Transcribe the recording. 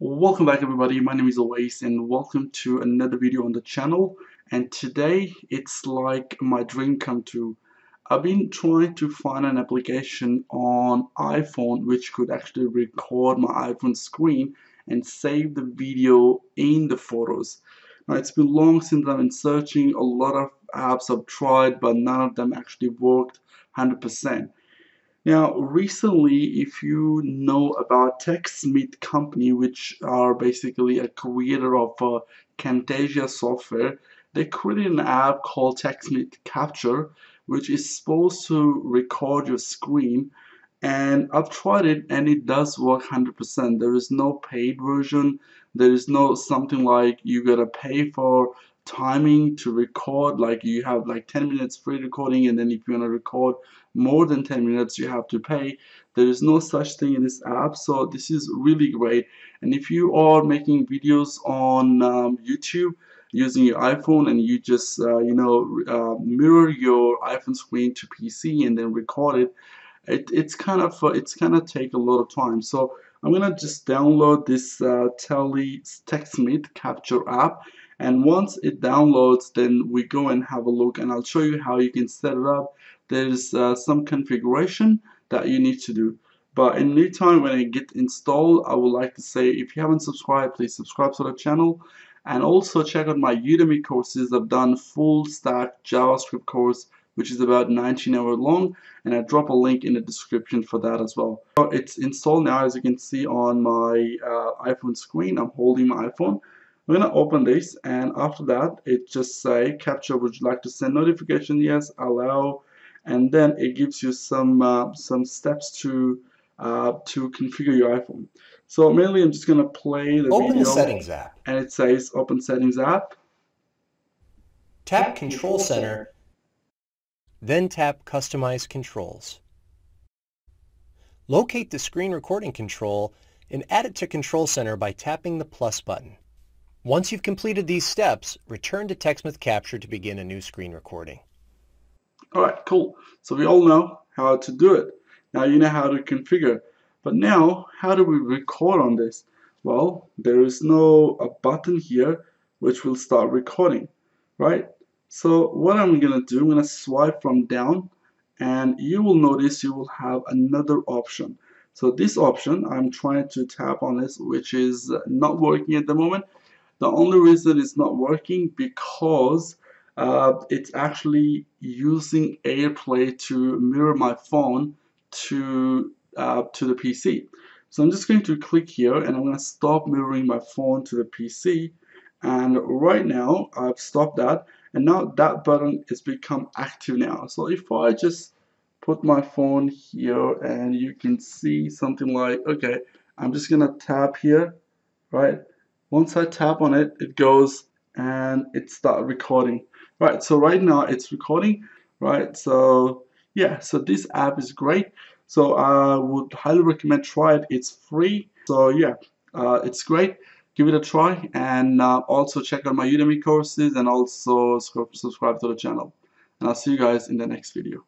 Welcome back everybody, my name is Awais and welcome to another video on the channel. And today it's like my dream come true. I've been trying to find an application on iPhone which could actually record my iPhone screen and save the video in the photos. Now it's been long since I've been searching. A lot of apps I've tried but none of them actually worked 100%. Now, recently, if you know about TechSmith company, which are basically a creator of Camtasia software, they created an app called TechSmith Capture, which is supposed to record your screen. And I've tried it and it does work 100%. There is no paid version. There is no something like you gotta pay for timing to record, like you have like 10 minutes free recording and then if you want to record more than 10 minutes you have to pay. There is no such thing in this app, so this is really great. And if you are making videos on YouTube using your iPhone and you just mirror your iPhone screen to PC and then record it, it's kind of take a lot of time. So I'm gonna just download this TechSmith Capture app, and once it downloads then we go and have a look and I'll show you how you can set it up. There's some configuration that you need to do, but in the meantime when it gets installed I would like to say if you haven't subscribed, please subscribe to the channel and also check out my Udemy courses. I've done full stack JavaScript course which is about 19 hours long, and I drop a link in the description for that as well. So it's installed now, as you can see on my iPhone screen. I'm holding my iPhone. I'm gonna open this, and after that it just say capture, would you like to send notification? Yes, allow, and then it gives you some steps to configure your iPhone. So mainly I'm just gonna play the video. Open the settings app. And it says open settings app. Tap Control Center. Then tap Customize Controls. Locate the screen recording control and add it to Control Center by tapping the plus button. Once you've completed these steps, return to TechSmith Capture to begin a new screen recording. Alright, cool. So we all know how to do it. Now you know how to configure. But now, how do we record on this? Well, there is no a button here which will start recording, right? So what I'm going to swipe from down and you will notice you will have another option. So this option, I'm trying to tap on this, which is not working at the moment. The only reason it's not working because it's actually using AirPlay to mirror my phone to the PC. So I'm just going to click here and I'm going to stop mirroring my phone to the PC. And right now I've stopped that. And now that button is become active now. So if I just put my phone here and you can see something like, okay, I'm just gonna tap here, right? Once I tap on it, it goes and it starts recording. Right, so right now it's recording, right? So yeah, so this app is great. So I would highly recommend try it, it's free. So yeah, it's great. Give it a try and also check out my Udemy courses and also subscribe to the channel. And I'll see you guys in the next video.